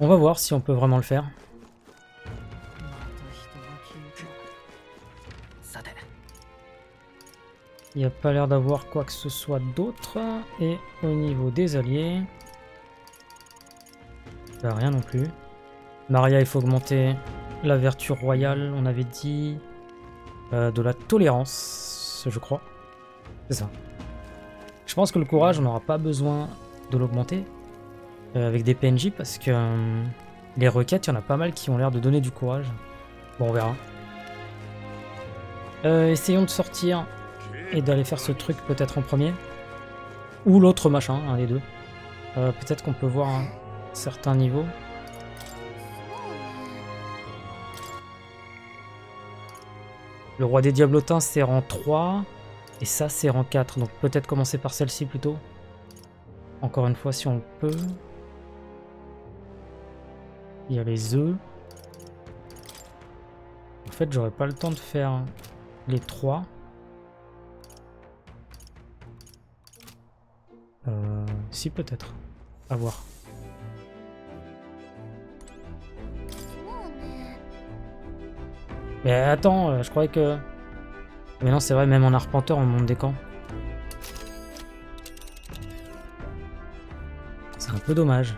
On va voir si on peut vraiment le faire. Il n'y a pas l'air d'avoir quoi que ce soit d'autre. Et au niveau des alliés... Bah, rien non plus. Maria, il faut augmenter la vertu royale, on avait dit. De la tolérance, je crois. C'est ça. Je pense que le courage, on n'aura pas besoin de l'augmenter. Avec des PNJ, parce que les requêtes, il y en a pas mal qui ont l'air de donner du courage. Bon, on verra. Essayons de sortir et d'aller faire ce truc peut-être en premier. Ou l'autre machin, un des deux. Peut-être qu'on peut voir un certain niveau. Le roi des diablotins, c'est rang 3. Et ça, c'est rang 4. Donc peut-être commencer par celle-ci plutôt. Encore une fois, si on peut. Il y a les œufs. En fait, j'aurais pas le temps de faire les 3. Si, peut-être. À voir. Mais attends, je croyais que... Mais non, c'est vrai, même en arpenteur, on monte des camps. C'est un peu dommage.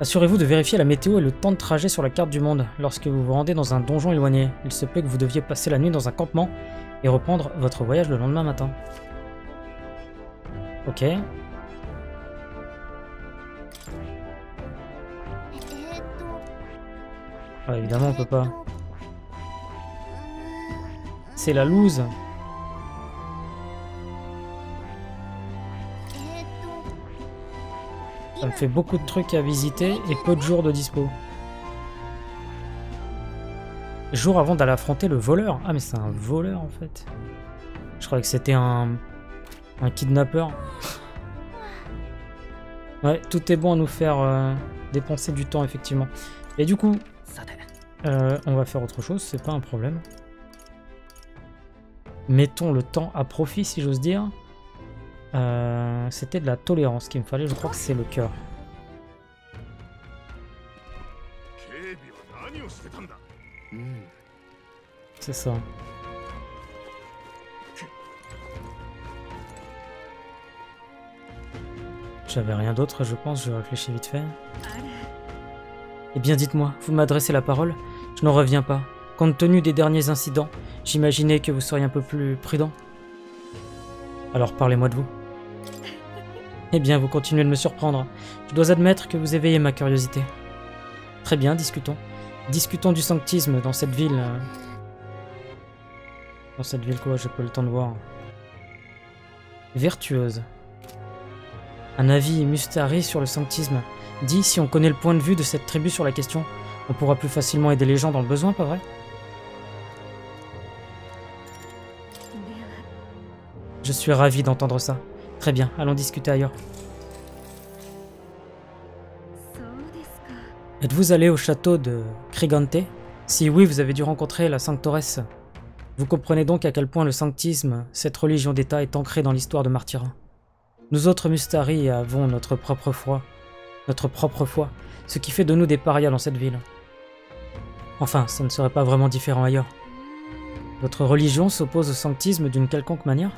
Assurez-vous de vérifier la météo et le temps de trajet sur la carte du monde lorsque vous vous rendez dans un donjon éloigné. Il se peut que vous deviez passer la nuit dans un campement et reprendre votre voyage le lendemain matin. Ok. Ouais, évidemment, on peut pas. C'est la loose. Ça me fait beaucoup de trucs à visiter et peu de jours de dispo. Jour avant d'aller affronter le voleur. Ah mais c'est un voleur en fait. Je croyais que c'était un kidnappeur. Ouais, tout est bon à nous faire dépenser du temps effectivement. Et du coup, on va faire autre chose, c'est pas un problème. Mettons le temps à profit, si j'ose dire. C'était de la tolérance qu'il me fallait. Je crois que c'est le cœur. C'est ça. J'avais rien d'autre, je pense. Je réfléchis vite fait. Eh bien, dites-moi, vous m'adressez la parole? Je n'en reviens pas. Compte tenu des derniers incidents, j'imaginais que vous seriez un peu plus prudent. Alors parlez-moi de vous. Eh bien, vous continuez de me surprendre. Je dois admettre que vous éveillez ma curiosité. Très bien, discutons. Discutons du sanctisme dans cette ville. Dans cette ville quoi, j'ai pas le temps de voir. Vertueuse. Un avis Mustari sur le sanctisme. Dit, si on connaît le point de vue de cette tribu sur la question, on pourra plus facilement aider les gens dans le besoin, pas vrai ? Je suis ravi d'entendre ça. Très bien, allons discuter ailleurs. Êtes-vous allé au château de Krigante? Si oui, vous avez dû rencontrer la Sanctoresse. Vous comprenez donc à quel point le sanctisme, cette religion d'État, est ancrée dans l'histoire de Martyrin. Nous autres Mustari avons notre propre foi, ce qui fait de nous des parias dans cette ville. Enfin, ça ne serait pas vraiment différent ailleurs. Votre religion s'oppose au sanctisme d'une quelconque manière?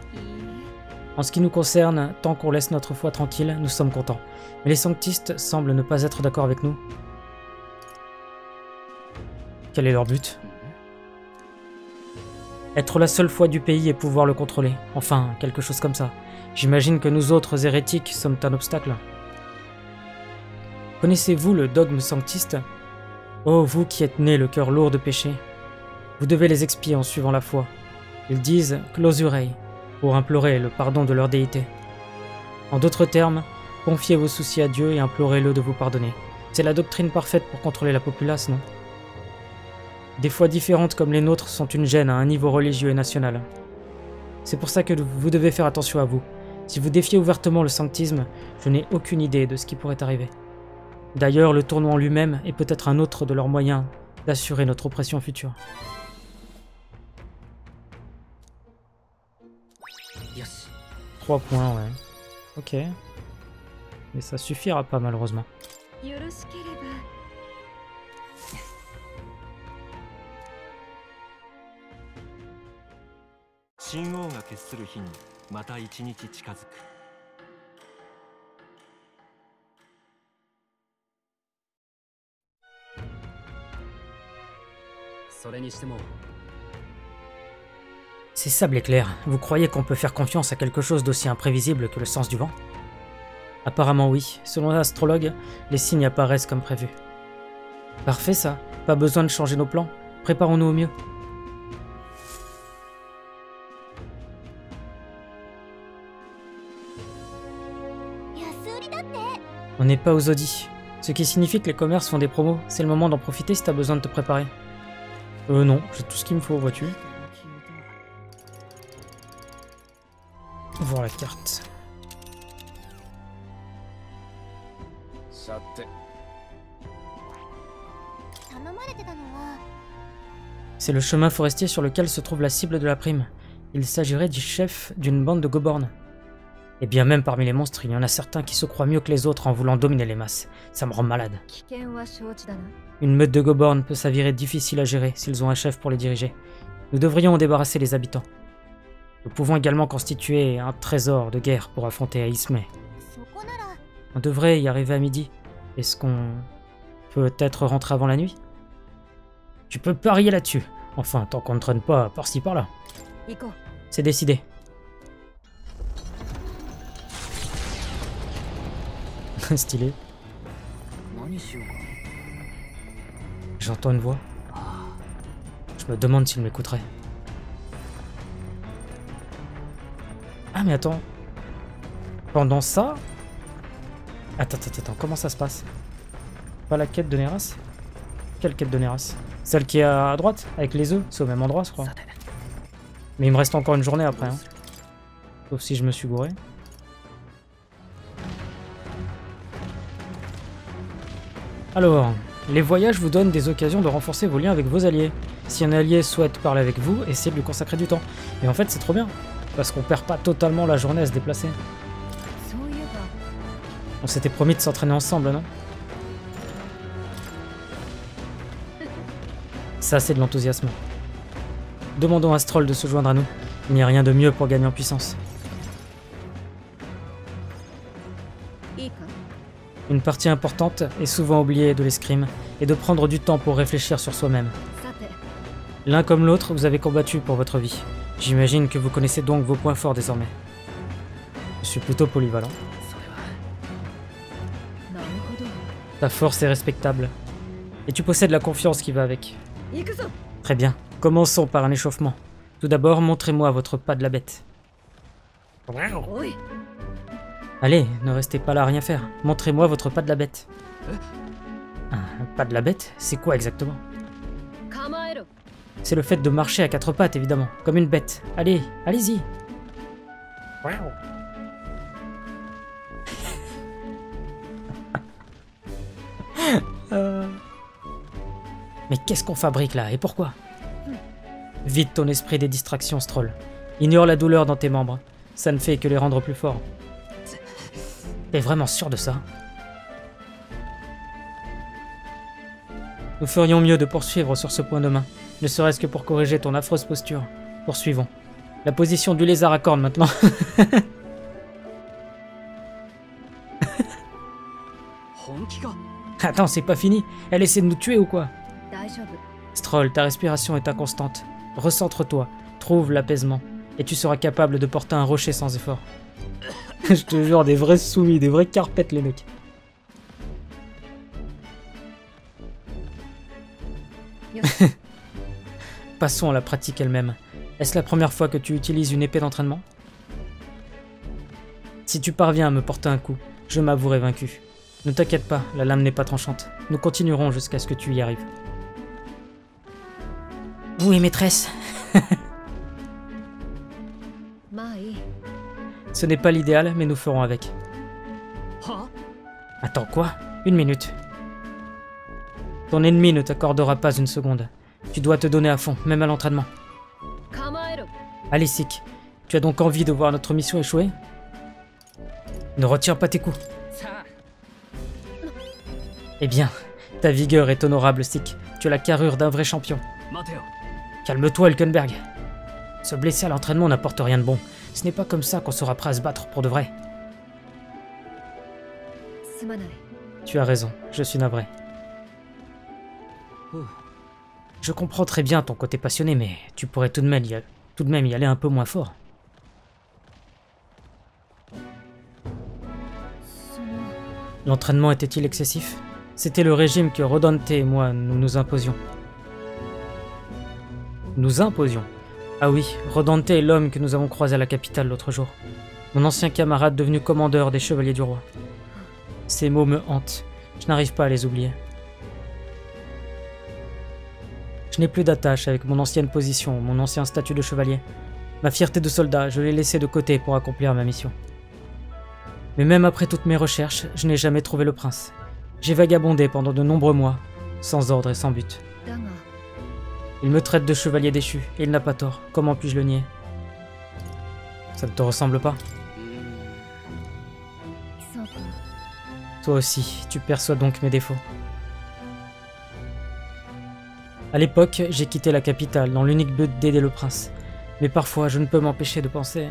En ce qui nous concerne, tant qu'on laisse notre foi tranquille, nous sommes contents. Mais les sanctistes semblent ne pas être d'accord avec nous. Quel est leur but? Être la seule foi du pays et pouvoir le contrôler. Enfin, quelque chose comme ça. J'imagine que nous autres hérétiques sommes un obstacle. Connaissez-vous le dogme sanctiste? Oh, vous qui êtes nés le cœur lourd de péché, vous devez les expier en suivant la foi. Ils disent « clausurei » pour implorer le pardon de leur déité. En d'autres termes, confiez vos soucis à Dieu et implorez-le de vous pardonner. C'est la doctrine parfaite pour contrôler la populace, non? Des foi différentes comme les nôtres sont une gêne à un niveau religieux et national. C'est pour ça que vous devez faire attention à vous. Si vous défiez ouvertement le sanctisme, je n'ai aucune idée de ce qui pourrait arriver. D'ailleurs, le tournoi en lui-même est peut-être un autre de leurs moyens d'assurer notre oppression future. Yes. 3 points, ouais. Ok. Mais ça suffira pas, malheureusement. C'est sable éclair. Vous croyez qu'on peut faire confiance à quelque chose d'aussi imprévisible que le sens du vent? Apparemment oui. Selon l'astrologue, les signes apparaissent comme prévu. Parfait ça. Pas besoin de changer nos plans. Préparons-nous au mieux. On n'est pas aux audits. Ce qui signifie que les commerces font des promos. C'est le moment d'en profiter si t'as besoin de te préparer. Non, j'ai tout ce qu'il me faut, vois-tu. Voir la carte. C'est le chemin forestier sur lequel se trouve la cible de la prime. Il s'agirait du chef d'une bande de Goborn. Et bien même parmi les monstres, il y en a certains qui se croient mieux que les autres en voulant dominer les masses. Ça me rend malade. Une meute de Goborn peut s'avérer difficile à gérer s'ils ont un chef pour les diriger. Nous devrions en débarrasser les habitants. Nous pouvons également constituer un trésor de guerre pour affronter Aïsme. On devrait y arriver à midi. Est-ce qu'on peut être rentré avant la nuit? Tu peux parier là-dessus. Enfin, tant qu'on ne traîne pas par-ci par-là. C'est décidé. Stylé. J'entends une voix. Je me demande s'il m'écouterait. Ah mais attends. Pendant ça... Attends, comment ça se passe? Pas la quête de Neuras? Quelle quête de Neuras? Celle qui est à droite, avec les œufs, c'est au même endroit je crois. Mais il me reste encore une journée après. Hein. Sauf si je me suis gouré. Alors, les voyages vous donnent des occasions de renforcer vos liens avec vos alliés. Si un allié souhaite parler avec vous, essayez de lui consacrer du temps. Et en fait c'est trop bien, parce qu'on perd pas totalement la journée à se déplacer. On s'était promis de s'entraîner ensemble, non? Ça, c'est de l'enthousiasme. Demandons à Stroll de se joindre à nous. Il n'y a rien de mieux pour gagner en puissance. Une partie importante est souvent oubliée de l'escrime et de prendre du temps pour réfléchir sur soi-même. L'un comme l'autre, vous avez combattu pour votre vie. J'imagine que vous connaissez donc vos points forts désormais. Je suis plutôt polyvalent. Ta force est respectable. Et tu possèdes la confiance qui va avec. Très bien, commençons par un échauffement. Tout d'abord, montrez-moi votre pas de la bête. Allez, ne restez pas là à rien faire. Montrez-moi votre pas de la bête. Un pas de la bête? C'est quoi exactement? C'est le fait de marcher à quatre pattes, évidemment, comme une bête. Allez, allez-y. Mais qu'est-ce qu'on fabrique là, et pourquoi? Vide ton esprit des distractions, Stroll. Ignore la douleur dans tes membres. Ça ne fait que les rendre plus forts. T'es vraiment sûr de ça? Nous ferions mieux de poursuivre sur ce point demain. Ne serait-ce que pour corriger ton affreuse posture. Poursuivons. La position du lézard à cornes maintenant. Attends, c'est pas fini. Elle essaie de nous tuer ou quoi? Stroll, ta respiration est inconstante. Recentre-toi, trouve l'apaisement, et tu seras capable de porter un rocher sans effort. Je te jure, des vrais soumis, des vrais carpettes les mecs. Passons à la pratique elle-même. Est-ce la première fois que tu utilises une épée d'entraînement? Si tu parviens à me porter un coup, je m'avouerai vaincu. Ne t'inquiète pas, la lame n'est pas tranchante. Nous continuerons jusqu'à ce que tu y arrives. Oui, maîtresse. Ce n'est pas l'idéal, mais nous ferons avec. Attends, quoi? Une minute. Ton ennemi ne t'accordera pas une seconde. Tu dois te donner à fond, même à l'entraînement. Allez, Sik. Tu as donc envie de voir notre mission échouer? Ne retire pas tes coups. Eh bien, ta vigueur est honorable, Sik. Tu as la carrure d'un vrai champion. Calme-toi, Elkenberg. Se blesser à l'entraînement n'apporte rien de bon. Ce n'est pas comme ça qu'on sera prêt à se battre pour de vrai. Tu as raison, je suis navré. Je comprends très bien ton côté passionné, mais tu pourrais tout de même y aller un peu moins fort. L'entraînement était-il excessif? C'était le régime que Rodante et moi nous imposions. Nous imposions? Ah oui, Rodante est l'homme que nous avons croisé à la capitale l'autre jour. Mon ancien camarade devenu commandeur des Chevaliers du Roi. Ces mots me hantent. Je n'arrive pas à les oublier. Je n'ai plus d'attache avec mon ancienne position, mon ancien statut de chevalier. Ma fierté de soldat, je l'ai laissée de côté pour accomplir ma mission. Mais même après toutes mes recherches, je n'ai jamais trouvé le prince. J'ai vagabondé pendant de nombreux mois, sans ordre et sans but. Il me traite de chevalier déchu, et il n'a pas tort. Comment puis-je le nier? Ça ne te ressemble pas? Toi aussi, tu perçois donc mes défauts. À l'époque, j'ai quitté la capitale dans l'unique but d'aider le prince. Mais parfois, je ne peux m'empêcher de penser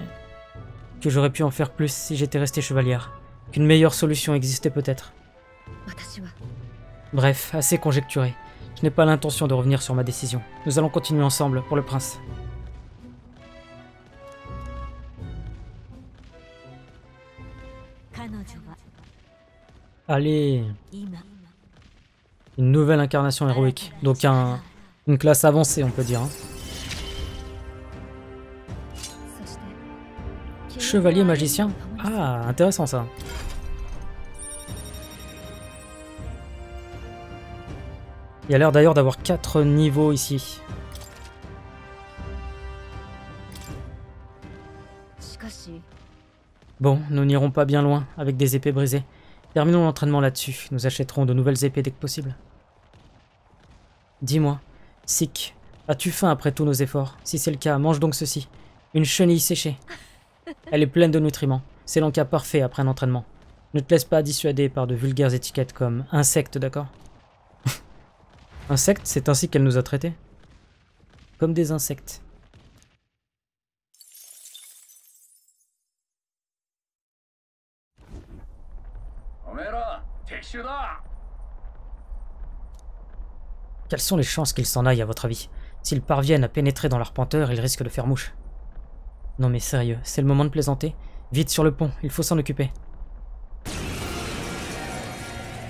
que j'aurais pu en faire plus si j'étais restée chevalière, qu'une meilleure solution existait peut-être. Bref, assez conjecturé. Je n'ai pas l'intention de revenir sur ma décision. Nous allons continuer ensemble pour le prince. Allez. Une nouvelle incarnation héroïque. Donc une classe avancée, on peut dire. Hein. Chevalier magicien. Ah, intéressant ça. Il y a l'air d'ailleurs d'avoir 4 niveaux ici. Bon, nous n'irons pas bien loin avec des épées brisées. Terminons l'entraînement là-dessus, nous achèterons de nouvelles épées dès que possible. Dis-moi, Sik, as-tu faim après tous nos efforts? Si c'est le cas, mange donc ceci. Une chenille séchée. Elle est pleine de nutriments. C'est l'encas parfait après un entraînement. Ne te laisse pas dissuader par de vulgaires étiquettes comme « insecte », d'accord? Insecte, c'est ainsi qu'elle nous a traités. Comme des insectes. Quelles sont les chances qu'ils s'en aillent à votre avis? S'ils parviennent à pénétrer dans l'arpenteur, ils risquent de faire mouche. Non mais sérieux, c'est le moment de plaisanter. Vite sur le pont, il faut s'en occuper.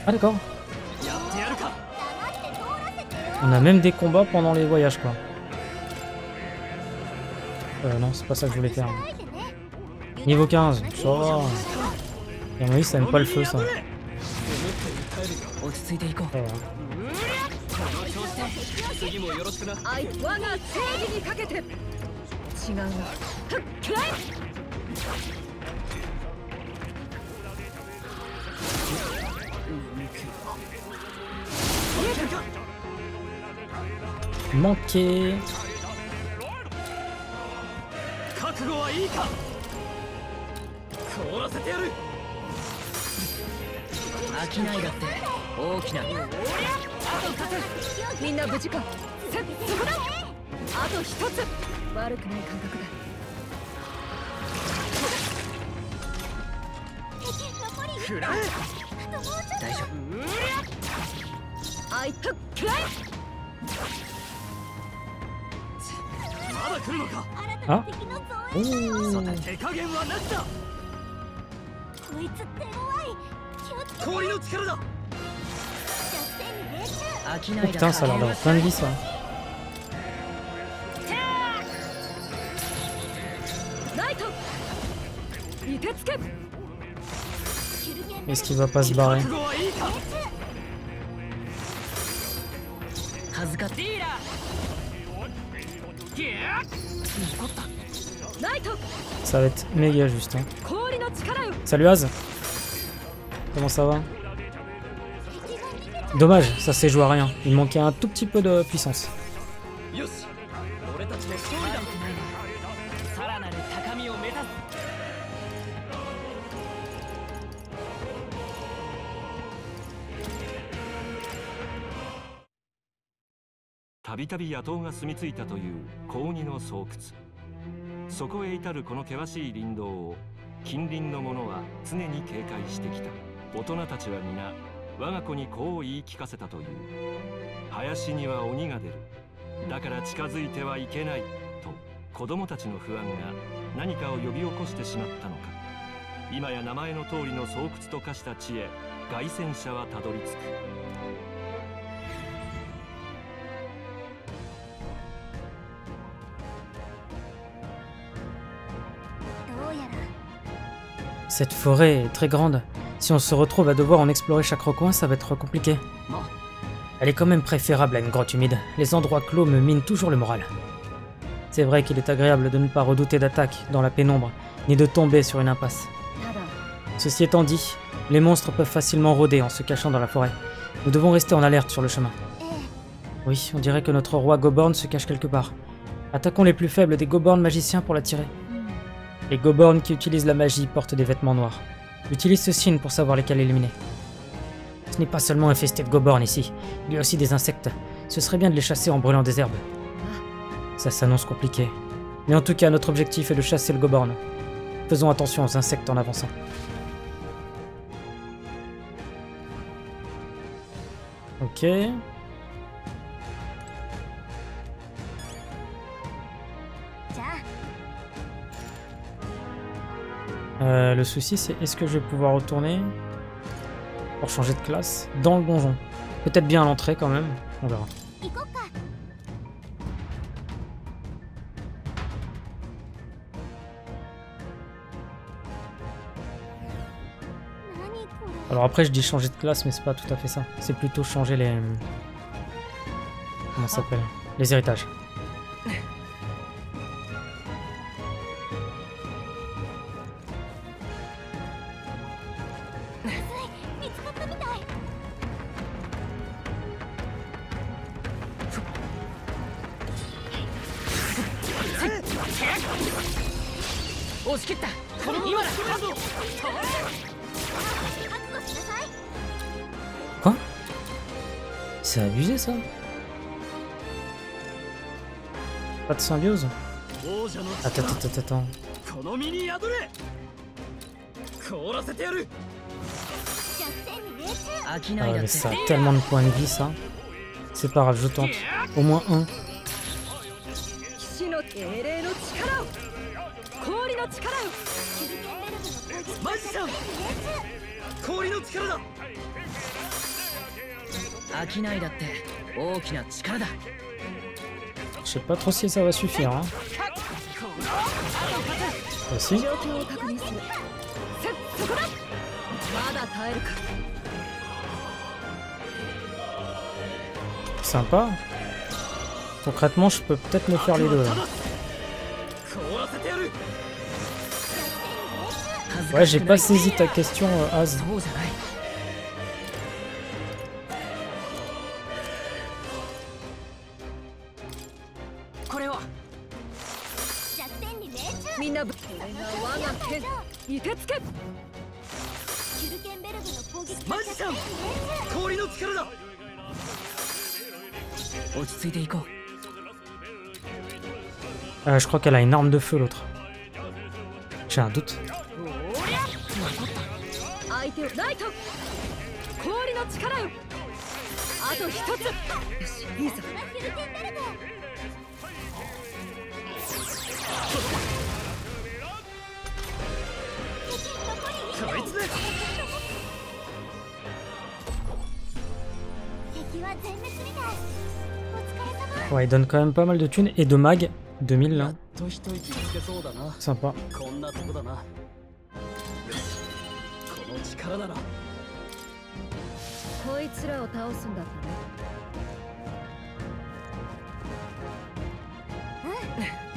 Ah d'accord. On a même des combats pendant les voyages quoi. Non, c'est pas ça que je voulais faire. Niveau 15, ça va. Et oui, ça aime pas le feu ça. Manqué. Ah. Oh putain, ça a l'air d'avoir plein de vie ça. Est-ce qu'il va pas se barrer? Ça va être méga juste. Hein. Salut Az. Comment ça va? Dommage, ça s'est joué à rien. Il manquait un tout petit peu de puissance. たびたび野党が住み着いたという高二の巣窟。そこへ至るこの険しい林道を近隣の者は常に警戒してきた。大人たちは皆我が子にこう言い聞かせたという。林には鬼が出る。だから近づいてはいけないと子供たちの不安が何かを呼び起こしてしまったのか。今や名前の通りの巣窟と化した地へ凱旋者はたどり着く。 Cette forêt est très grande. Si on se retrouve à devoir en explorer chaque recoin, ça va être compliqué. Elle est quand même préférable à une grotte humide. Les endroits clos me minent toujours le moral. C'est vrai qu'il est agréable de ne pas redouter d'attaque dans la pénombre, ni de tomber sur une impasse. Ceci étant dit, les monstres peuvent facilement rôder en se cachant dans la forêt. Nous devons rester en alerte sur le chemin. Oui, on dirait que notre roi Goborn se cache quelque part. Attaquons les plus faibles des Goborn magiciens pour l'attirer. Les Goborn qui utilisent la magie portent des vêtements noirs. Utilise ce signe pour savoir lesquels éliminer. Ce n'est pas seulement infesté de Goborn ici, il y a aussi des insectes. Ce serait bien de les chasser en brûlant des herbes. Ça s'annonce compliqué. Mais en tout cas, notre objectif est de chasser le Goborn. Faisons attention aux insectes en avançant. Ok... le souci c'est est-ce que je vais pouvoir retourner pour changer de classe dans le donjon. Peut-être bien à l'entrée quand même, on verra. Alors après je dis changer de classe mais c'est pas tout à fait ça. C'est plutôt changer les... Comment ça s'appelle? Les héritages. C'est abusé ça. Pas de symbiose. Attends. Ah mais ça a tellement de points de vie ça. C'est pas grave, je tente. Au moins un. Je sais pas trop si ça va suffire. Hein. Aussi. Sympa. Concrètement, je peux peut-être me faire les deux. Là. Ouais, j'ai pas saisi ta question, Az. Je crois qu'elle a une arme de feu l'autre. J'ai un doute. Ouais, il donne quand même pas mal de thunes et de mag. 2000 là. Sympa.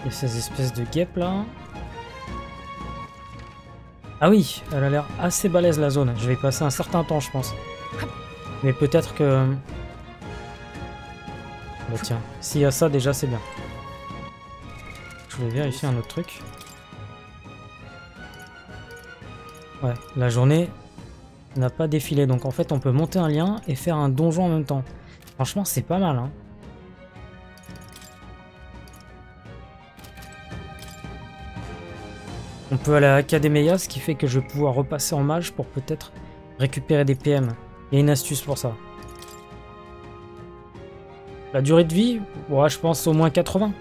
Et ces espèces de guêpes là. Ah oui, elle a l'air assez balèze la zone. Je vais y passer un certain temps je pense. Mais peut-être que... Bah tiens, s'il y a ça déjà c'est bien. Je vais vérifier un autre truc. Ouais, la journée n'a pas défilé. Donc en fait, on peut monter un lien et faire un donjon en même temps. Franchement, c'est pas mal. Hein. peu à la Academia, ce qui fait que je vais pouvoir repasser en mage pour peut-être récupérer des PM. Il y a une astuce pour ça. La durée de vie, ouais, je pense au moins 80.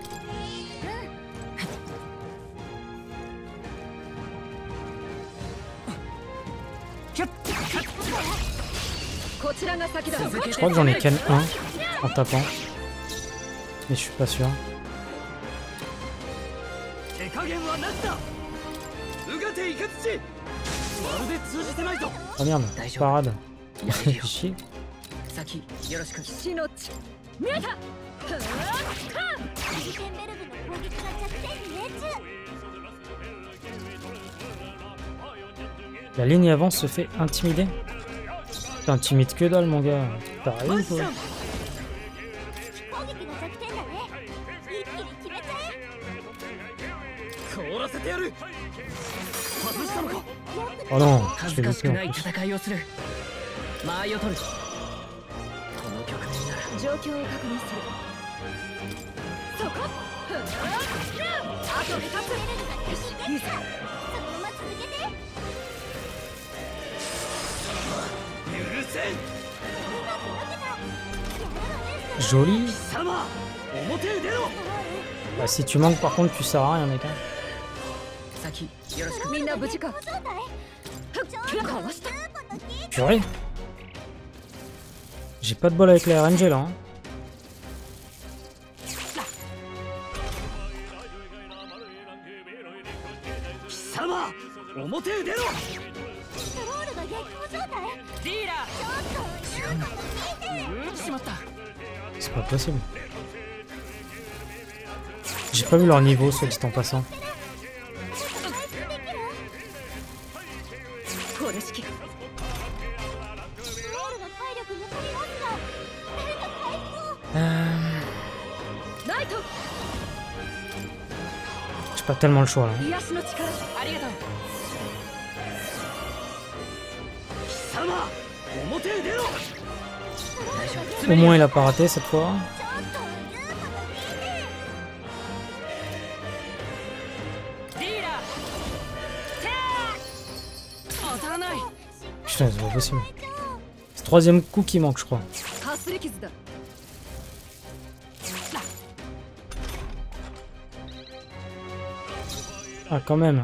Je crois que j'en ai qu'un en tapant. Mais je suis pas sûr. Oh merde, parade. Chier. La ligne avant se fait intimider. T'intimides que dalle, mon gars. T'as rien, quoi. Oh non, je fais beaucoup en plus. Joli. Bah, si tu manques par contre tu sers à rien mec. Purée. J'ai pas de bol avec la RNG là. Hein. C'est pas possible. J'ai pas vu leur niveau, soit dit en passant. J'ai pas tellement le choix là. Au moins il a pas raté cette fois. Putain, c'est pas possible. C'est le troisième coup qui manque je crois. Ah quand même.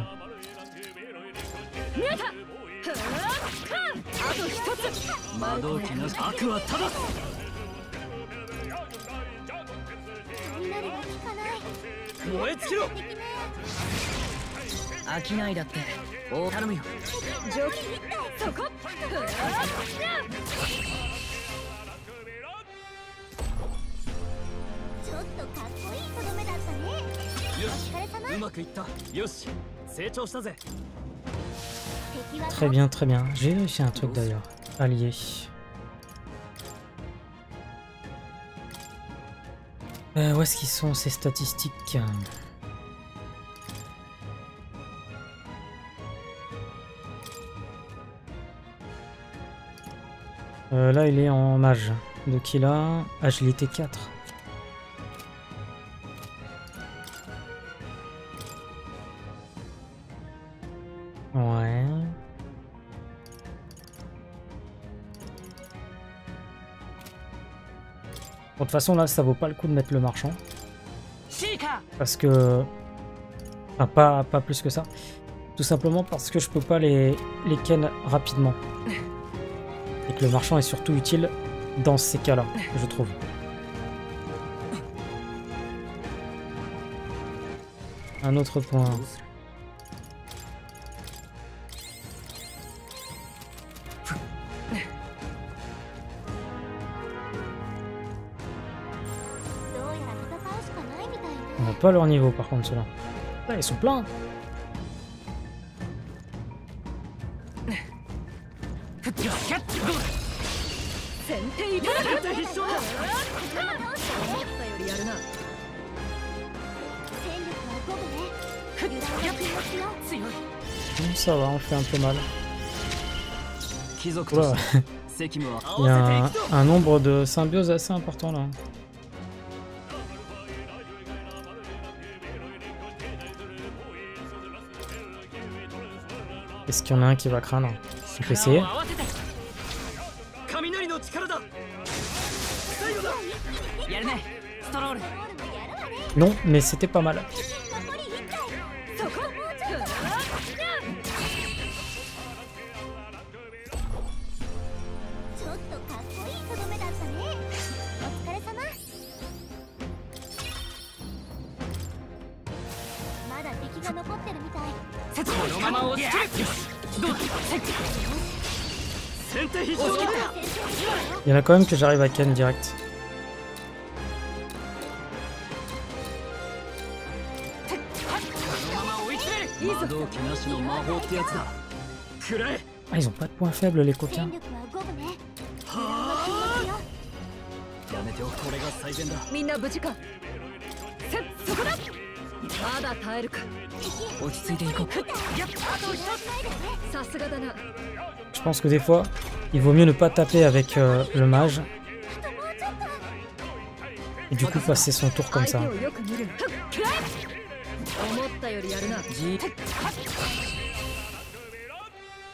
Très bien, très bien. J'ai réussi un truc d'ailleurs. Allié. Où est-ce qu'ils sont ces statistiques? Là, il est en mage. Donc il a agilité 4. Ouais. Bon, de toute façon, là, ça vaut pas le coup de mettre le marchand. Parce que... Enfin, pas plus que ça. Tout simplement parce que je peux pas les ken rapidement. Et que le marchand est surtout utile dans ces cas-là, je trouve. Un autre point... Pas leur niveau par contre ceux-là. Là, ils sont pleins. Ça va, on fait un peu mal. Voilà. Il y a un nombre de symbioses assez important là. Est-ce qu'il y en a un qui va craindre? On peut essayer. Non, mais c'était pas mal. Il y en a quand même que j'arrive à ken direct. Ah, ils ont pas de points faibles les coquins. Je pense que des fois, il vaut mieux ne pas taper avec le mage. Et du coup passer son tour comme ça.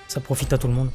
Ça profite à tout le monde.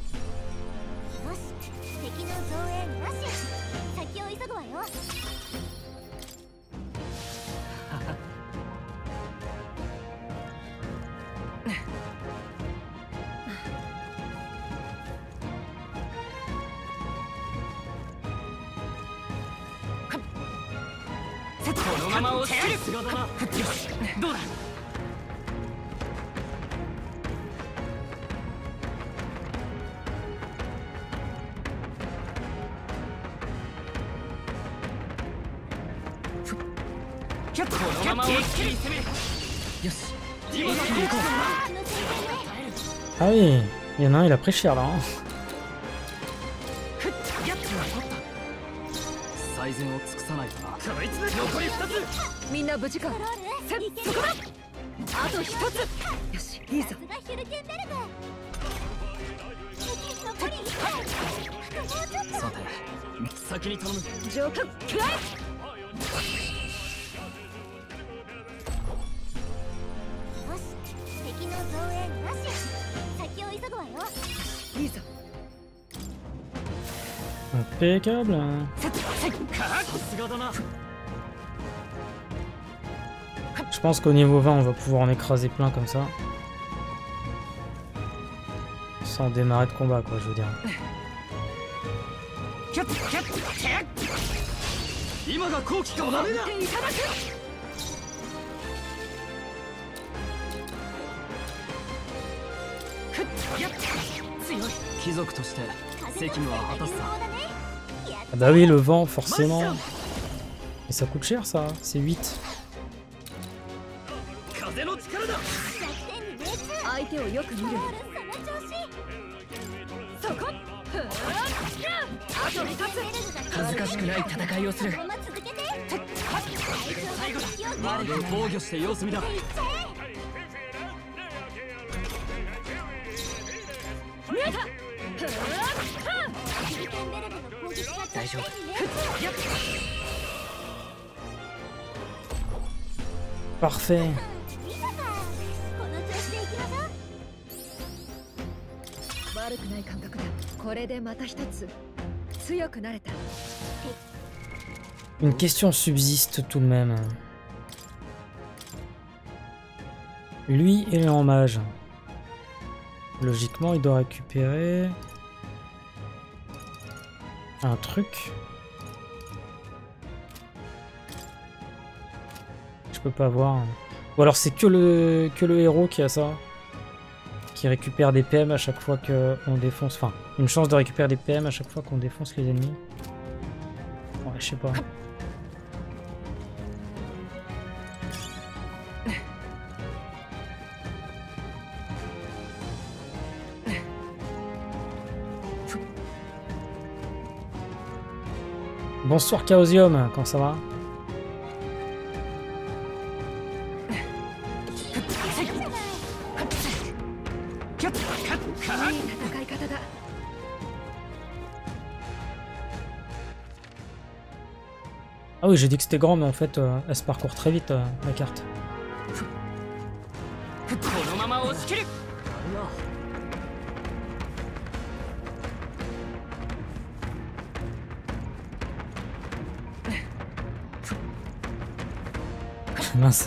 Ah oui, il y en a un, il a pris cher là. Hein. Impeccable. Je pense qu'au niveau 20 on va pouvoir en écraser plein comme ça. Sans démarrer de combat quoi, je veux dire. Ah bah oui, le vent, forcément. Mais ça coûte cher, ça. C'est 8. Parfait. Une question subsiste tout de même. Lui, il est en mage. Logiquement, il doit récupérer un truc. Je peux pas voir. Ou alors c'est que le héros qui a ça. Qui récupère des PM à chaque fois qu'on défonce. Enfin, une chance de récupérer des PM à chaque fois qu'on défonce les ennemis. Ouais, je sais pas. Bonsoir Chaosium, comment ça va? Ah oui, j'ai dit que c'était grand, mais en fait, elle se parcourt très vite, la carte. Mince.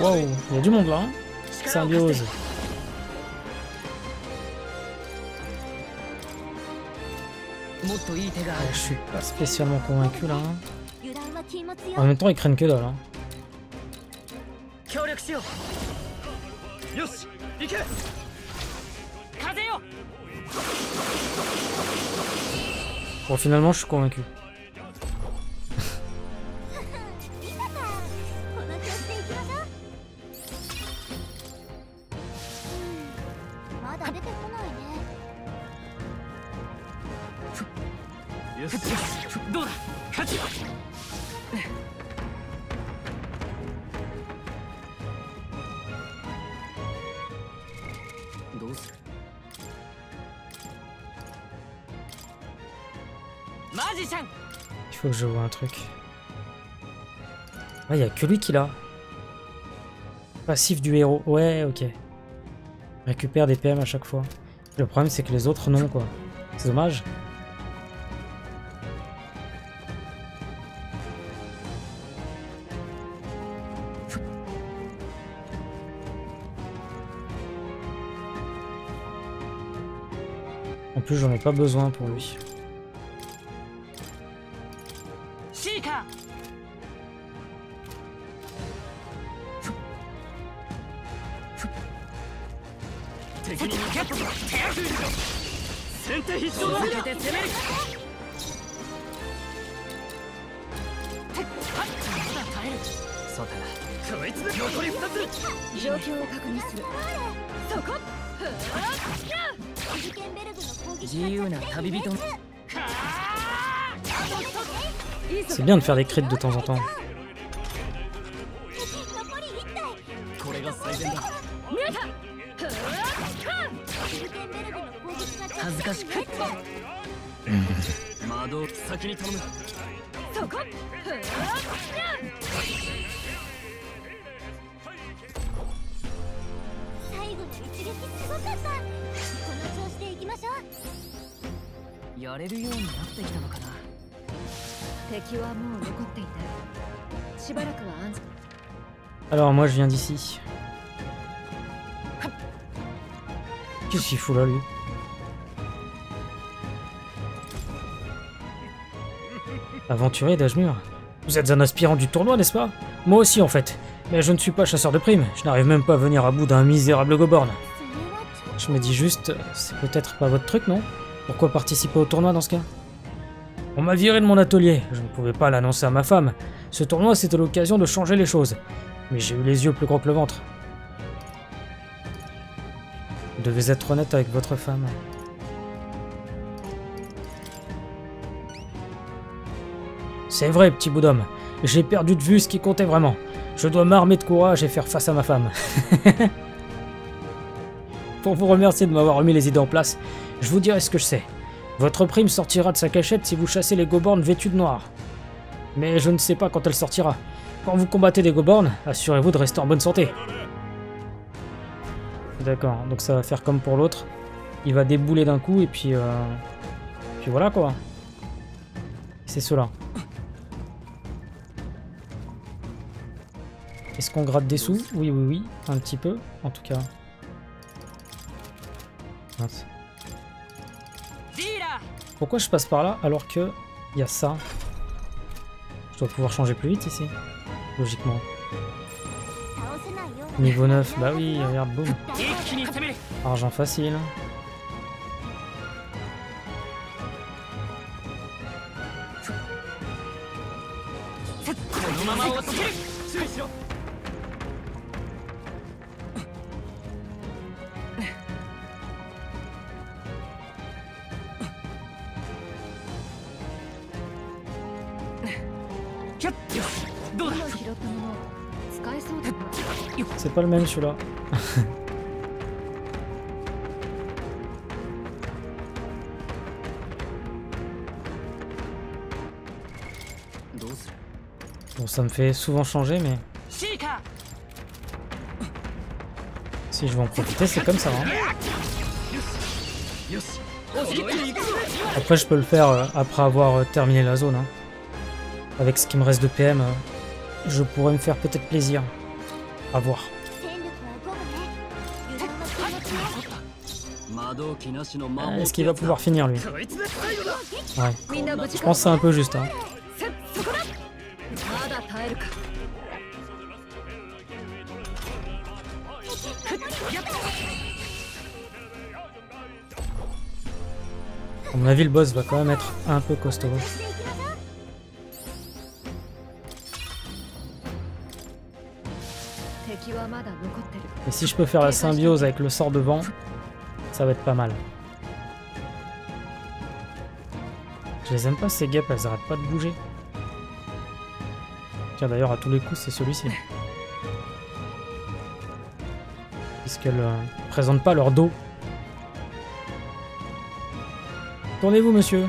Wow, il y a du monde là, hein. Symbiose. Ouais, je suis pas spécialement convaincu là. Hein. En même temps, ils craignent que dalle. Hein. Bon, finalement, je suis convaincu. Il faut que je vois un truc. Ah, il n'y a que lui qui l'a. Passif du héros. Ouais, ok. Récupère des PM à chaque fois. Le problème, c'est que les autres, non, quoi. C'est dommage. En plus, j'en ai pas besoin pour lui. C'est bien de faire des crits de temps en temps. Alors moi je viens d'ici. Qu'est-ce qu'il fout là lui? Aventurier d'Ajmur. Vous êtes un aspirant du tournoi, n'est-ce pas? Moi aussi en fait. Mais je ne suis pas chasseur de primes. Je n'arrive même pas à venir à bout d'un misérable Goborn. Je me dis juste, c'est peut-être pas votre truc, non? Pourquoi participer au tournoi dans ce cas? On m'a viré de mon atelier, je ne pouvais pas l'annoncer à ma femme. Ce tournoi, c'était l'occasion de changer les choses. Mais j'ai eu les yeux plus gros que le ventre. Vous devez être honnête avec votre femme. C'est vrai, petit bout d'homme. J'ai perdu de vue ce qui comptait vraiment. Je dois m'armer de courage et faire face à ma femme. Pour vous remercier de m'avoir remis les idées en place, je vous dirai ce que je sais. Votre prime sortira de sa cachette si vous chassez les Goborn vêtus de noir. Mais je ne sais pas quand elle sortira. Quand vous combattez des Goborn, assurez-vous de rester en bonne santé. D'accord, donc ça va faire comme pour l'autre. Il va débouler d'un coup et puis... puis voilà quoi. C'est cela. Est-ce qu'on gratte des sous? Oui, oui, oui. Un petit peu, en tout cas. Mince. Pourquoi je passe par là alors que il y a ça? Je dois pouvoir changer plus vite ici, logiquement. Niveau 9, bah oui, regarde, boum. Argent facile. C'est pas le même celui-là. Bon, ça me fait souvent changer, mais si je veux en profiter, c'est comme ça. Hein. Après, je peux le faire après avoir terminé la zone. Hein. Avec ce qui me reste de PM, je pourrais me faire peut-être plaisir. À voir. Est-ce qu'il va pouvoir finir, lui? Ouais. Je pense que c'est un peu juste. Hein. À mon avis, le boss va quand même être un peu costaud. Et si je peux faire la symbiose avec le sort de vent, ça va être pas mal. Je les aime pas, ces guêpes, elles arrêtent pas de bouger. Tiens, d'ailleurs, à tous les coups, c'est celui-ci. Puisqu'elles ne présentent pas leur dos. Tournez-vous, monsieur.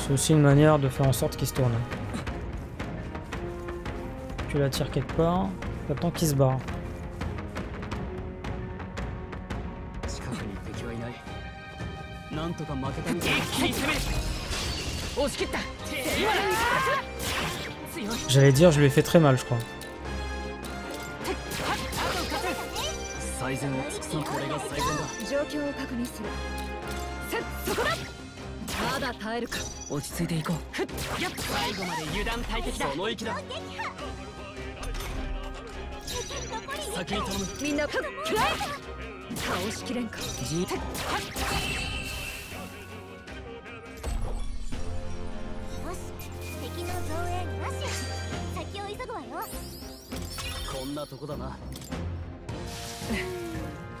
C'est aussi une manière de faire en sorte qu'il se tourne. Tu la tires quelque part, t'attends qu'il se barre. J'allais dire, je lui ai fait très mal, je crois.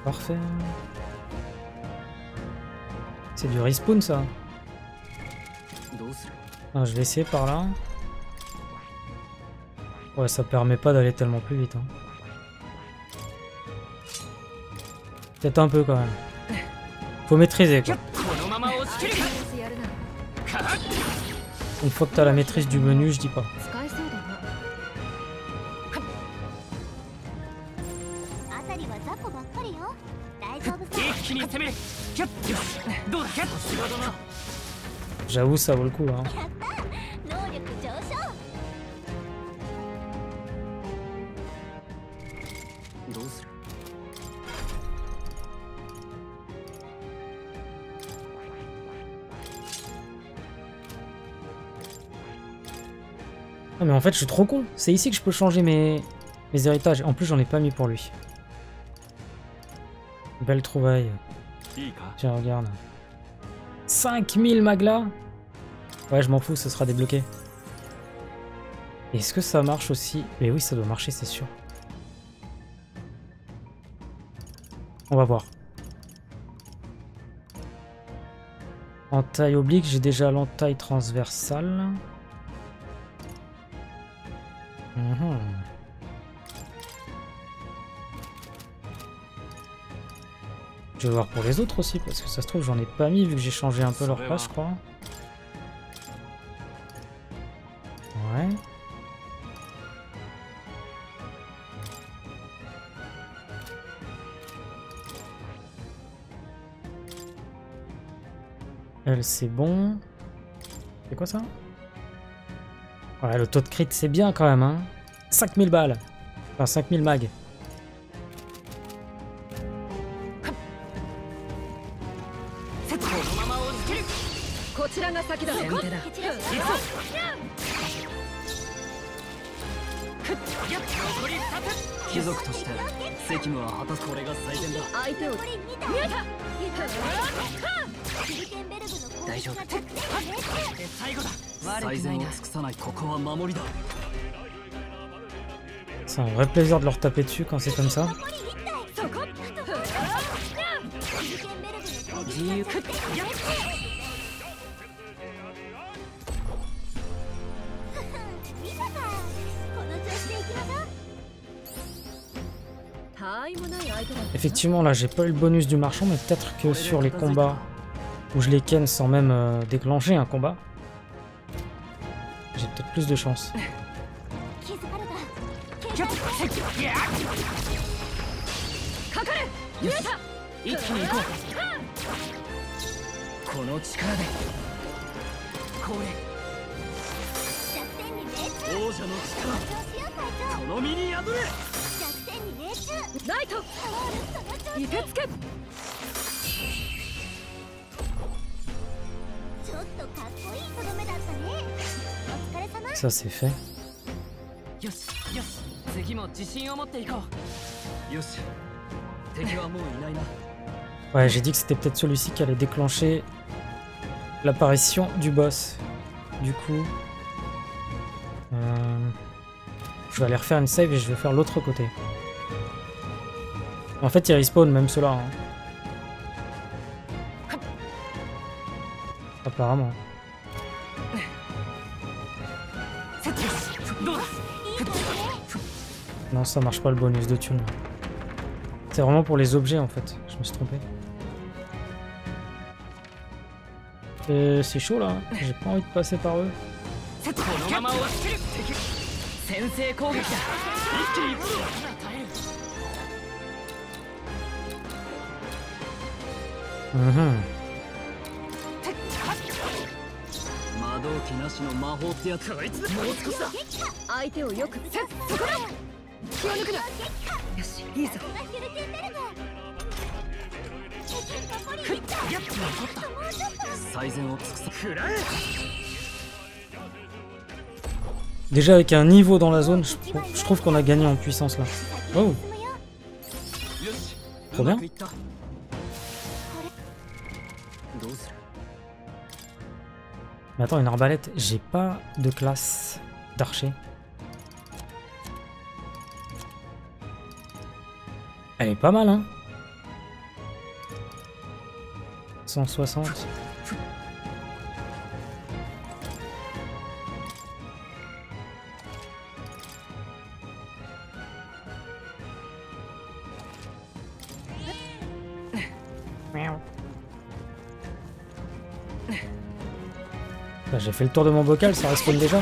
Parfait. C'est du respawn, ça. Ah, je vais essayer par là. Ouais, ça permet pas d'aller tellement plus vite. Hein. Peut-être un peu quand même. Faut maîtriser quoi. Une fois que t'as la maîtrise du menu, je dis pas. J'avoue, ça vaut le coup. Hein. Ah, mais en fait, je suis trop con. C'est ici que je peux changer mes héritages. En plus, j'en ai pas mis pour lui. Belle trouvaille. Tiens, regarde. 5000 maglas. Ouais, je m'en fous, ça sera débloqué. Est-ce que ça marche aussi? Mais oui, ça doit marcher, c'est sûr. On va voir. En taille oblique, j'ai déjà l'entaille transversale. Mmh. Je vais voir pour les autres aussi, parce que ça se trouve, j'en ai pas mis, vu que j'ai changé un peu leur place, je crois. Ouais. Elle, c'est bon. C'est quoi ça? Voilà, le taux de crit, c'est bien quand même, hein. 5000 balles. Enfin, 5000 mags. C'est un vrai plaisir de leur taper dessus quand c'est comme ça. Effectivement, là j'ai pas eu le bonus du marchand, mais peut-être que sur les combats où je les ken sans même déclencher un combat, j'ai peut-être plus de chance. Ça c'est fait. Ouais, j'ai dit que c'était peut-être celui-ci qui allait déclencher l'apparition du boss. Du coup, je vais aller refaire une save et je vais faire l'autre côté. En fait, il respawn même cela. Hein. Apparemment. Non, ça marche pas le bonus de tune. C'est vraiment pour les objets en fait. Je me suis trompé. C'est chaud là. J'ai pas envie de passer par eux. Déjà avec un niveau dans la zone, je trouve qu'on a gagné en puissance là. Oh, trop bien. Mais attends, une arbalète, j'ai pas de classe d'archer. Elle est pas mal, hein. 160. Bah, j'ai fait le tour de mon bocal, ça respawn déjà.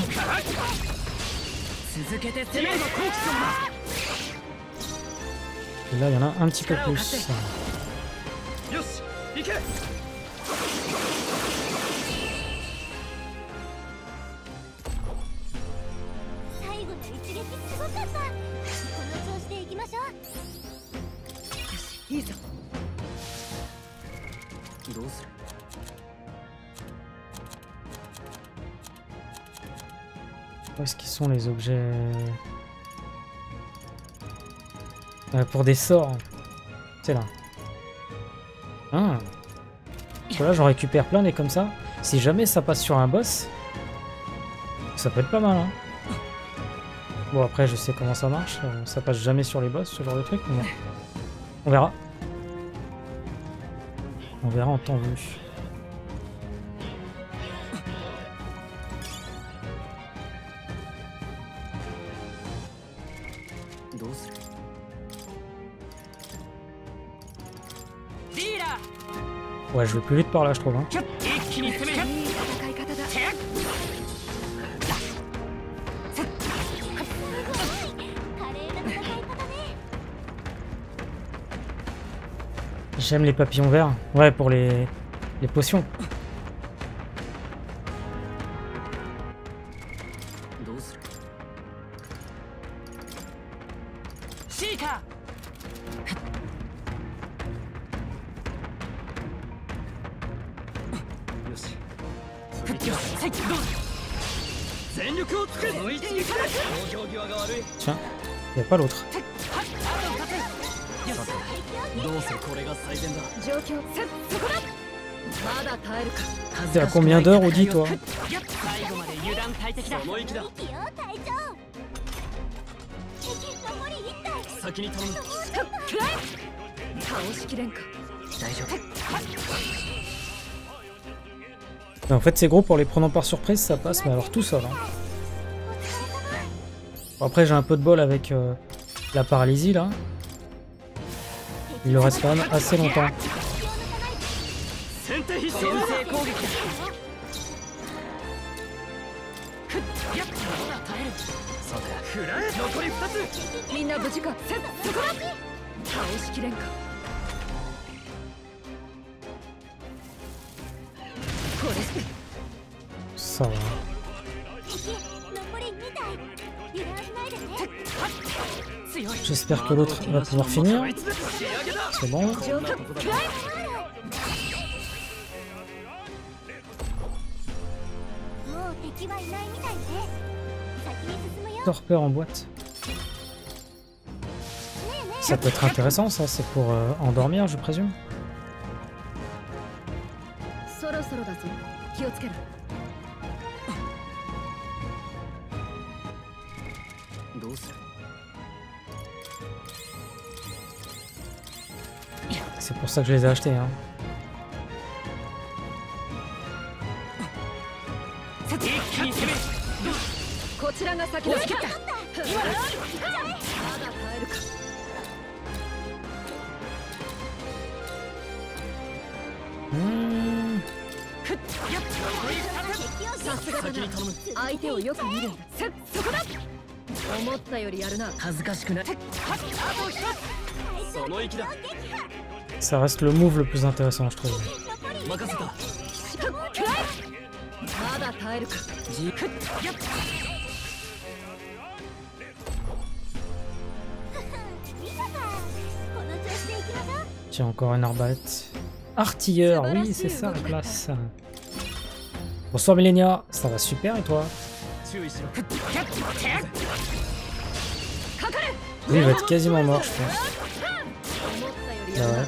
Et là, il y en a un petit peu plus. Où est-ce qu'ils sont les objets? Pour des sorts, c'est là. Ah. Voilà, j'en récupère plein et comme ça, si jamais ça passe sur un boss, ça peut être pas mal. Hein. Bon après, je sais comment ça marche, ça passe jamais sur les boss, ce genre de truc. Mais on verra. On verra en temps voulu. Ouais, je vais plus vite par là, je trouve. Hein. J'aime les papillons verts. Ouais, pour les potions. Tiens, y a pas l'autre. T'es à combien d'heures au dit toi? En fait, c'est gros pour les prenant par surprise, ça passe, mais alors tout seul. Hein. Bon, après, j'ai un peu de bol avec la paralysie là. Il le reste quand même assez longtemps. Ça va. J'espère que l'autre va pouvoir finir. C'est bon. Torpeur en boîte. Ça peut être intéressant, ça, c'est pour endormir, je présume. C'est pour ça que je les ai achetés, hein. Ça reste le move le plus intéressant, je trouve. Tiens, encore une arbalète. Artilleur, oui, c'est ça la classe. Bonsoir Millenia, ça va super et toi? Lui il va être quasiment mort, je pense. Ah ouais.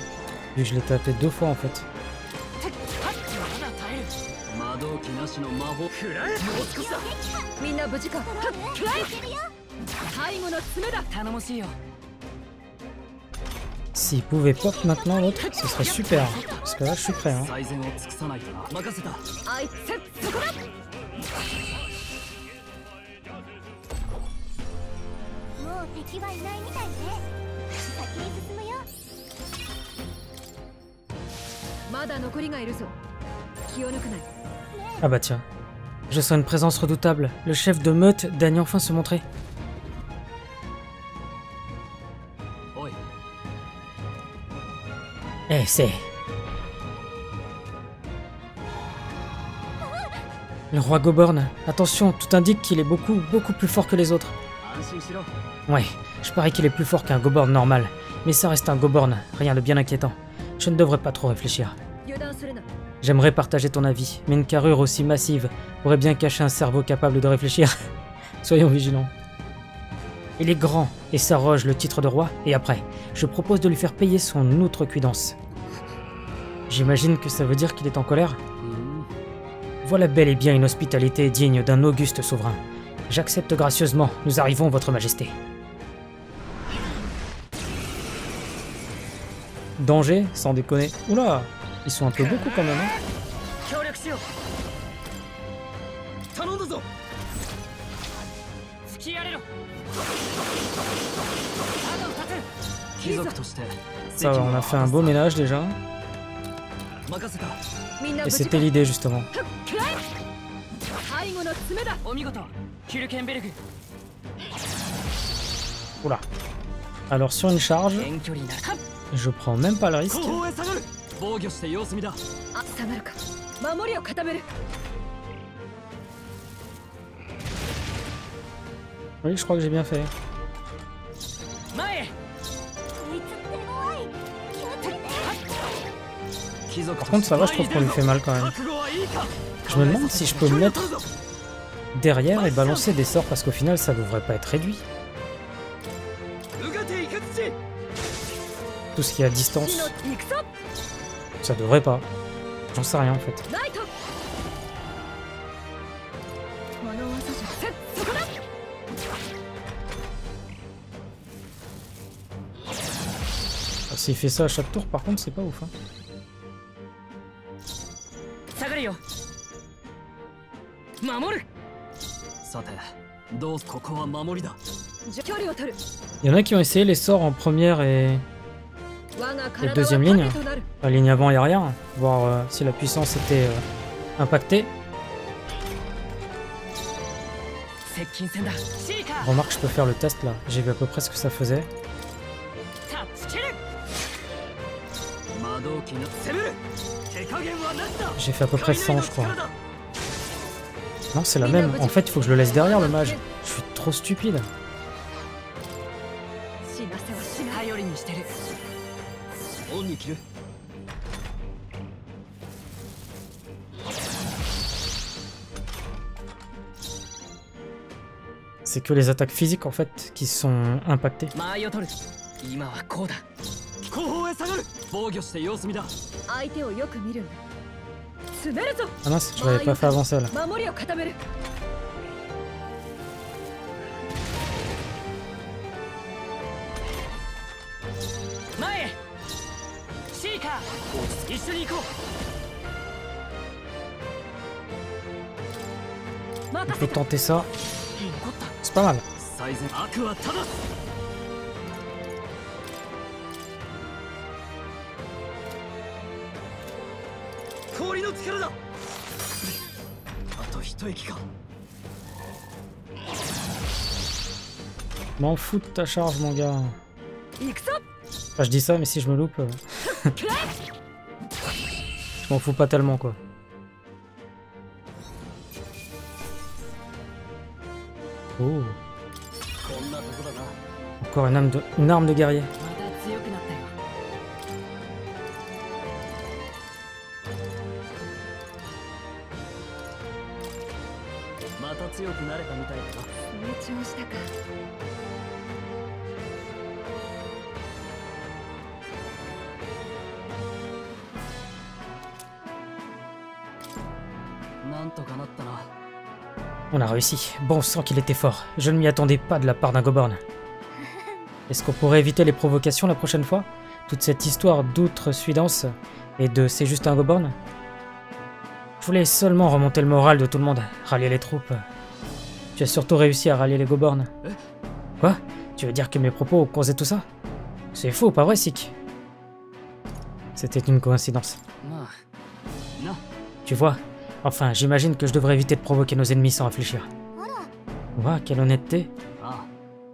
Lui je l'ai tapé deux fois en fait. S'il pouvait pop maintenant l'autre, ce serait super. Parce que là je suis prêt, hein. Ah bah tiens. Je sens une présence redoutable. Le chef de meute daigne enfin se montrer. Eh, c'est... Le roi Goborn. Attention, tout indique qu'il est beaucoup plus fort que les autres. Ouais, je parie qu'il est plus fort qu'un Goborn normal. Mais ça reste un Goborn, rien de bien inquiétant. Je ne devrais pas trop réfléchir. J'aimerais partager ton avis, mais une carrure aussi massive pourrait bien cacher un cerveau capable de réfléchir. Soyons vigilants. Il est grand et s'arroge le titre de roi, et après, je propose de lui faire payer son outrecuidance. J'imagine que ça veut dire qu'il est en colère. Voilà bel et bien une hospitalité digne d'un auguste souverain. J'accepte gracieusement, nous arrivons, votre majesté. Danger, sans déconner. Oula, ils sont un peu beaucoup quand même. Hein. Ça va, on a fait un beau ménage déjà. Et c'était l'idée justement. Oula. Alors sur une charge, je prends même pas le risque. Oui, je crois que j'ai bien fait. Par contre, ça va, je trouve qu'on lui fait mal quand même. Je me demande si je peux me mettre derrière et balancer des sorts parce qu'au final, ça devrait pas être réduit. Tout ce qui est à distance, ça devrait pas. J'en sais rien en fait. Ah, s'il fait ça à chaque tour, par contre, c'est pas ouf. Hein. Il y en a qui ont essayé les sorts en première et deuxième ligne, la ligne avant et arrière, voir si la puissance était impactée. Remarque, je peux faire le test là. J'ai vu à peu près ce que ça faisait. J'ai fait à peu près 100, je crois. Non, c'est la même. En fait, il faut que je le laisse derrière le mage. Je suis trop stupide. C'est que les attaques physiques en fait qui sont impactées. Ah mince, je l'avais pas fait avancer là. On peut tenter ça. C'est pas mal. M'en fous de ta charge, mon gars. Enfin, je dis ça, mais si je me loupe... je m'en fous pas tellement, quoi. Oh. Encore une arme de guerrier. On a réussi. Bon sang qu'il était fort. Je ne m'y attendais pas de la part d'un Goborn. Est-ce qu'on pourrait éviter les provocations la prochaine fois? Toute cette histoire d'outrecuidance et de c'est juste un Goborn? Je voulais seulement remonter le moral de tout le monde, rallier les troupes. Tu as surtout réussi à rallier les Goborn. Quoi? Tu veux dire que mes propos causaient tout ça? C'est faux, pas vrai, Sik? C'était une coïncidence. Non. Tu vois? Enfin, j'imagine que je devrais éviter de provoquer nos ennemis sans réfléchir. Ouah, quelle honnêteté.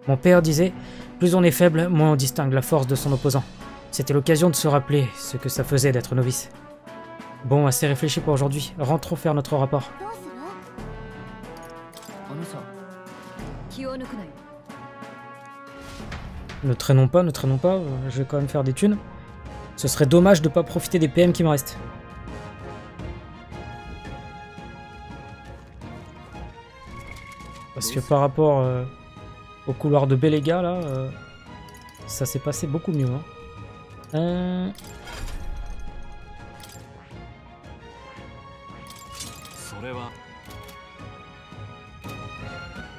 Mon père disait, plus on est faible, moins on distingue la force de son opposant. C'était l'occasion de se rappeler ce que ça faisait d'être novice. Bon, assez réfléchi pour aujourd'hui. Rentrons faire notre rapport. Ne traînons pas. Je vais quand même faire des thunes. Ce serait dommage de ne pas profiter des PM qui me restent. Parce que par rapport au couloir de Béléga, là, ça s'est passé beaucoup mieux. Hein.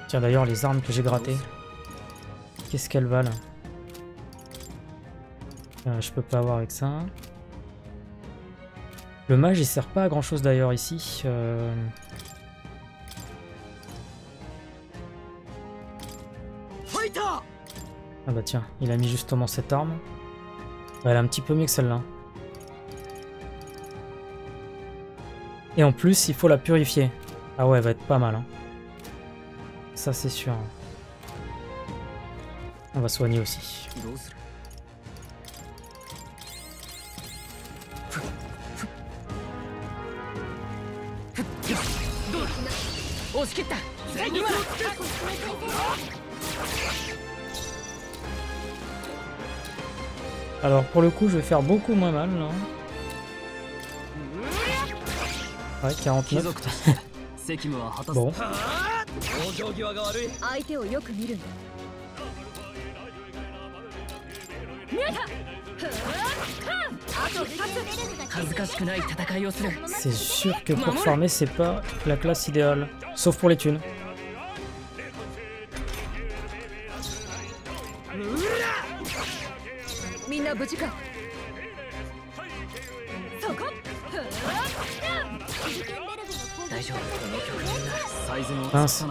Tiens, d'ailleurs, les armes que j'ai grattées. Qu'est-ce qu'elles valent? Je peux pas avoir avec ça. Le mage, il sert pas à grand-chose d'ailleurs ici. Ah bah tiens, il a mis justement cette arme. Elle est un petit peu mieux que celle-là. Et en plus, il faut la purifier. Ah ouais, elle va être pas mal. Hein. Ça, c'est sûr. On va soigner aussi. Alors pour le coup je vais faire beaucoup moins mal là. Ouais, 49. Bon. C'est sûr que pour farmer c'est pas la classe idéale. Sauf pour les thunes. Mince,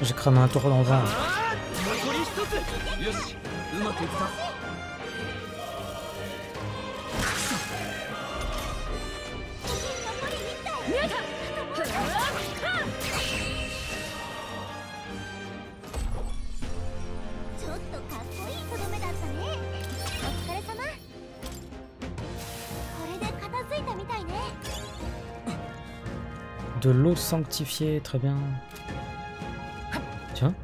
j'ai cramé un tour dans le vin. De l'eau sanctifiée, très bien. Tiens.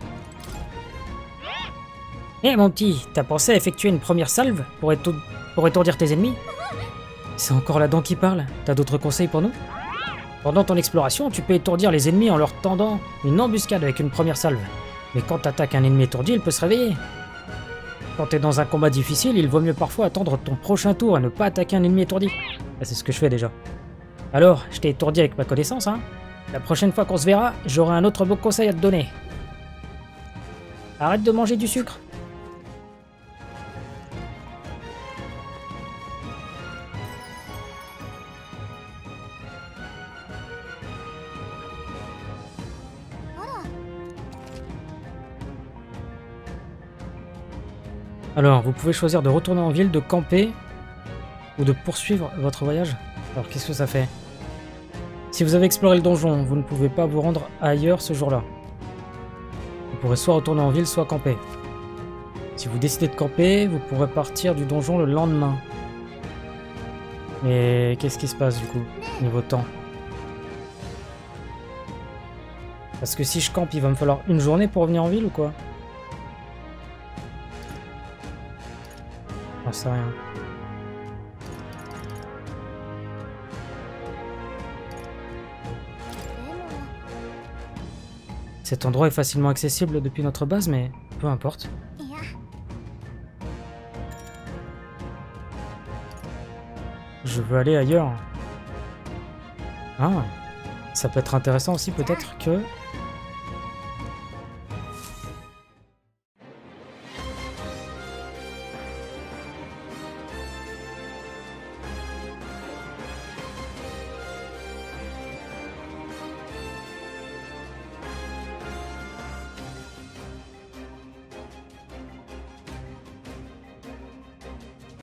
Eh hey, mon petit, t'as pensé à effectuer une première salve pour étourdir tes ennemis? C'est encore la dent qui parle. T'as d'autres conseils pour nous? Pendant ton exploration, tu peux étourdir les ennemis en leur tendant une embuscade avec une première salve. Mais quand t'attaques un ennemi étourdi, il peut se réveiller. Quand t'es dans un combat difficile, il vaut mieux parfois attendre ton prochain tour et ne pas attaquer un ennemi étourdi. Ah, c'est ce que je fais déjà. Alors, je t'ai étourdi avec ma connaissance, hein? La prochaine fois qu'on se verra, j'aurai un autre beau conseil à te donner. Arrête de manger du sucre. Alors, vous pouvez choisir de retourner en ville, de camper ou de poursuivre votre voyage. Alors, qu'est-ce que ça fait? Si vous avez exploré le donjon, vous ne pouvez pas vous rendre ailleurs ce jour-là. Vous pourrez soit retourner en ville, soit camper. Si vous décidez de camper, vous pourrez partir du donjon le lendemain. Mais qu'est-ce qui se passe du coup, niveau temps? Parce que si je campe, il va me falloir une journée pour revenir en ville ou quoi? J'en sais rien. Cet endroit est facilement accessible depuis notre base, mais peu importe. Je veux aller ailleurs. Ah, ça peut être intéressant aussi, peut-être que...